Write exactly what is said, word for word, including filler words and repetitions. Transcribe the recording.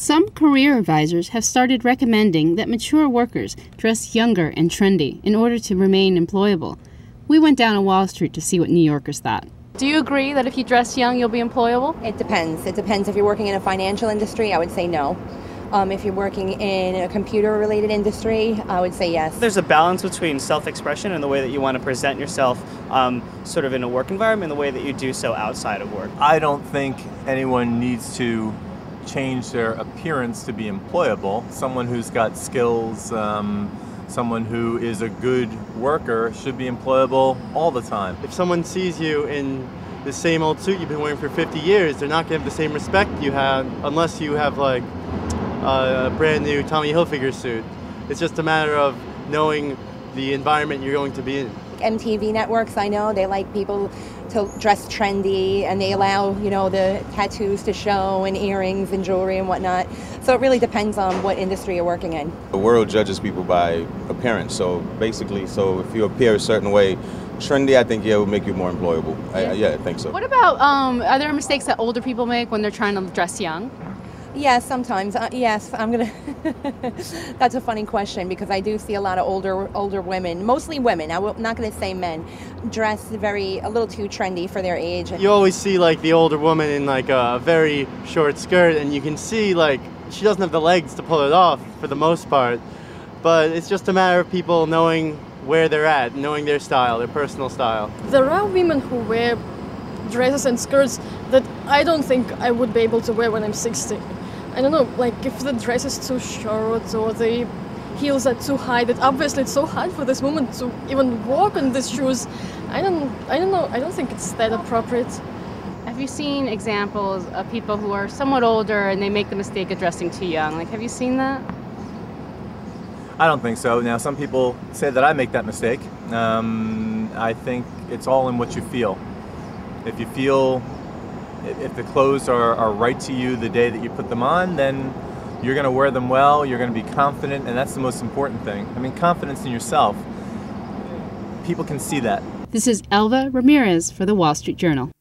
Some career advisors have started recommending that mature workers dress younger and trendy in order to remain employable. We went down to Wall Street to see what New Yorkers thought. Do you agree that if you dress young, you'll be employable? It depends. It depends. If you're working in a financial industry, I would say no. Um, if you're working in a computer-related industry, I would say yes. There's a balance between self-expression and the way that you want to present yourself um, sort of in a work environment and the way that you do so outside of work. I don't think anyone needs to change their appearance to be employable. Someone who's got skills, um, someone who is a good worker should be employable all the time. If someone sees you in the same old suit you've been wearing for fifty years, they're not going to have the same respect you have unless you have like Uh, a brand new Tommy Hilfiger suit. It's just a matter of knowing the environment you're going to be in. M T V networks, I know, they like people to dress trendy and they allow, you know, the tattoos to show and earrings and jewelry and whatnot. So it really depends on what industry you're working in. The world judges people by appearance, so basically, so if you appear a certain way, trendy, I think, yeah, it would make you more employable. Yeah, I, yeah, I think so. What about, um, are there mistakes that older people make when they're trying to dress young? Yes, sometimes. Uh, yes, I'm gonna. That's a funny question because I do see a lot of older older women, mostly women. I'm not gonna say men, dress very a little too trendy for their age. You always see like the older woman in like a very short skirt, and you can see like she doesn't have the legs to pull it off for the most part. But it's just a matter of people knowing where they're at, knowing their style, their personal style. There are women who wear dresses and skirts that I don't think I would be able to wear when I'm sixty. I don't know, like if the dress is too short or the heels are too high, that obviously it's so hard for this woman to even walk on these shoes. I don't, I don't know, I don't think it's that appropriate. Have you seen examples of people who are somewhat older and they make the mistake of dressing too young? Like, have you seen that? I don't think so. Now, some people say that I make that mistake. Um, I think it's all in what you feel. If you feel, if the clothes are, are right to you the day that you put them on, then you're going to wear them well, you're going to be confident, and that's the most important thing. I mean, confidence in yourself. People can see that. This is Elva Ramirez for The Wall Street Journal.